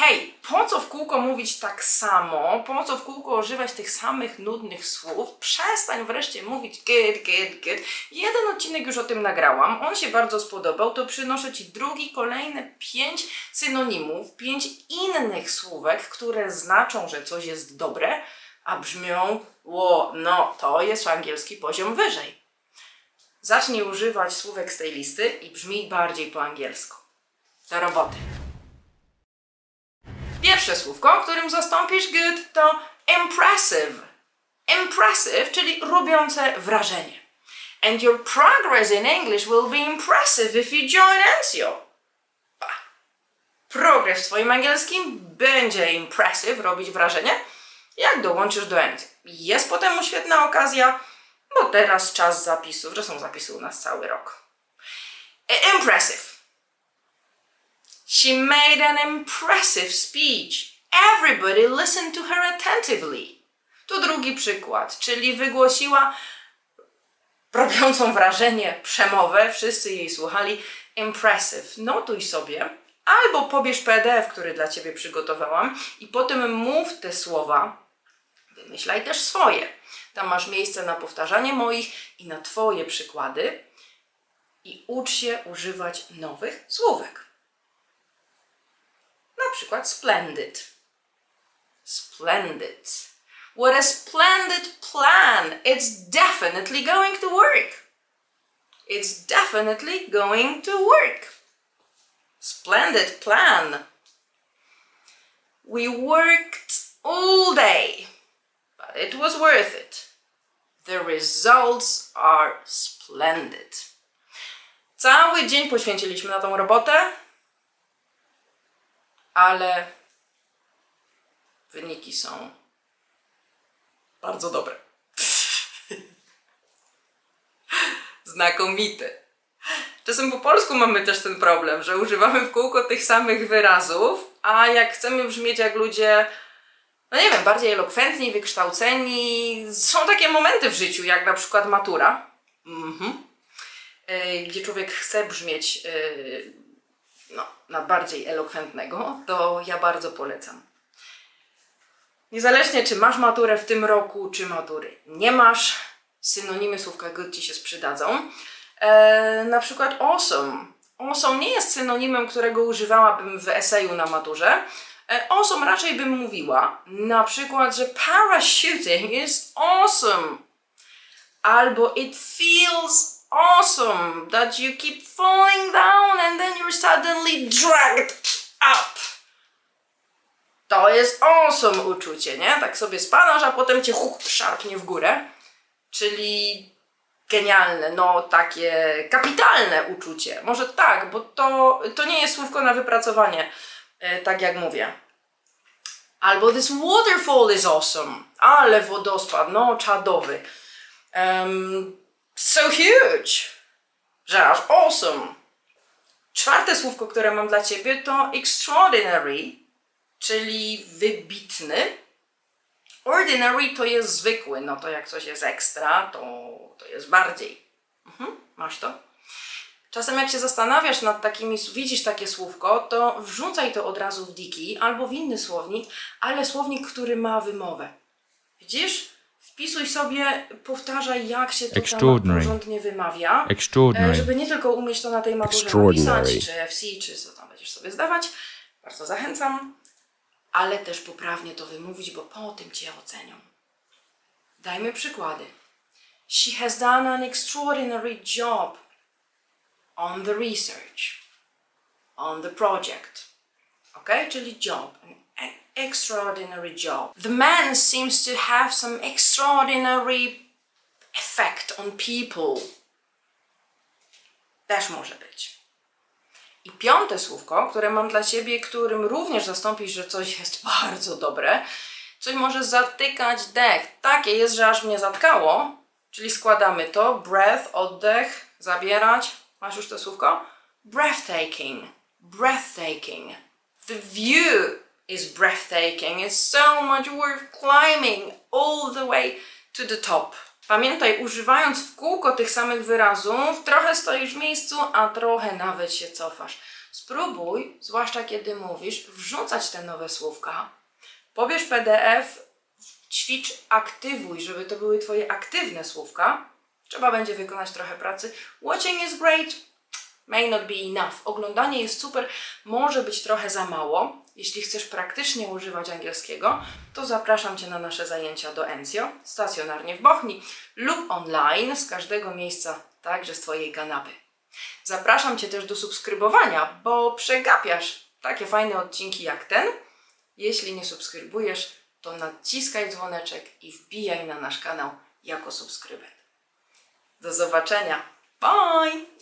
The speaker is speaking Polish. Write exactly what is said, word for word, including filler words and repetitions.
hej, po co w kółko mówić tak samo, po co w kółko używać tych samych nudnych słów, przestań wreszcie mówić good, good, good. Jeden odcinek już o tym nagrałam, on się bardzo spodobał, to przynoszę Ci drugi, kolejne pięć synonimów, pięć innych słówek, które znaczą, że coś jest dobre, a brzmią, ło, no to jest angielski poziom wyżej. Zacznij używać słówek z tej listy i brzmi bardziej po angielsku. Do roboty. Pierwsze słówko, którym zastąpisz good, to impressive. Impressive, czyli robiące wrażenie. And your progress in English will be impressive if you join ENCJO. Progres w Twoim angielskim będzie impressive, robić wrażenie, jak dołączysz do ENCJO. Jest po temu świetna okazja, bo teraz czas zapisów, że są zapisy u nas cały rok. Impressive. She made an impressive speech. Everybody listened to her attentively. Tu drugi przykład, czyli wygłosiła robiącą wrażenie przemowę, wszyscy jej słuchali. Impressive. Notuj sobie, albo pobierz P D F, który dla Ciebie przygotowałam i potem mów te słowa, wymyślaj też swoje. Tam masz miejsce na powtarzanie moich i na Twoje przykłady i ucz się używać nowych słówek. Na przykład splendid. Splendid. What a splendid plan! It's definitely going to work. It's definitely going to work. Splendid plan. We worked all day, but it was worth it. The results are splendid. Cały dzień poświęciliśmy na tą robotę, ale wyniki są bardzo dobre. Znakomite. Czasem po polsku mamy też ten problem, że używamy w kółko tych samych wyrazów, a jak chcemy brzmieć jak ludzie, no nie wiem, bardziej elokwentni, wykształceni, są takie momenty w życiu, jak na przykład matura, mhm. yy, gdzie człowiek chce brzmieć yy, no, na bardziej elokwentnego, to ja bardzo polecam. Niezależnie czy masz maturę w tym roku, czy matury nie masz, synonimy słówka good Ci się przydadzą. Eee, na przykład awesome. Awesome nie jest synonimem, którego używałabym w eseju na maturze. Eee, awesome raczej bym mówiła, na przykład, że parachuting is awesome. Albo it feels awesome that you keep falling down and then you're suddenly dragged up. To jest awesome uczucie, nie? Tak sobie spadasz, a potem Cię huk, szarpnie w górę. Czyli genialne, no takie kapitalne uczucie. Może tak, bo to, to nie jest słówko na wypracowanie, tak jak mówię. Albo this waterfall is awesome. Ale wodospad, no czadowy. Um, So huge, że aż awesome. Czwarte słówko, które mam dla Ciebie, to extraordinary, czyli wybitny. Ordinary to jest zwykły, no to jak coś jest ekstra, to, to jest bardziej. Mhm, masz to? Czasem jak się zastanawiasz nad takimi, widzisz takie słówko, to wrzucaj to od razu w Diki albo w inny słownik, ale słownik, który ma wymowę. Widzisz? Wpisuj sobie, powtarzaj, jak się to tam porządnie wymawia, żeby nie tylko umieć to na tej maturze napisać, czy F C, czy co tam będziesz sobie zdawać. Bardzo zachęcam, ale też poprawnie to wymówić, bo po tym Cię ocenią. Dajmy przykłady. She has done an extraordinary job on the research, on the project. Ok? Czyli job. Extraordinary job. The man seems to have some extraordinary effect on people. Też może być. I piąte słówko, które mam dla Ciebie, którym również zastąpisz, że coś jest bardzo dobre, coś może zatykać dech. Takie jest, że aż mnie zatkało, czyli składamy to. Breath, oddech, zabierać. Masz już to słówko? Breathtaking. Breathtaking. The view is breathtaking. It's so much worth climbing all the way to the top. Pamiętaj, używając w kółko tych samych wyrazów, trochę stoisz w miejscu, a trochę nawet się cofasz. Spróbuj, zwłaszcza kiedy mówisz, wrzucać te nowe słówka. Pobierz P D F, ćwicz, aktywuj, żeby to były Twoje aktywne słówka. Trzeba będzie wykonać trochę pracy. Watching is great, may not be enough. Oglądanie jest super, może być trochę za mało. Jeśli chcesz praktycznie używać angielskiego, to zapraszam Cię na nasze zajęcia do ENCJO, stacjonarnie w Bochni lub online z każdego miejsca, także z Twojej kanapy. Zapraszam Cię też do subskrybowania, bo przegapiasz takie fajne odcinki jak ten. Jeśli nie subskrybujesz, to naciskaj dzwoneczek i wbijaj na nasz kanał jako subskrybent. Do zobaczenia. Bye!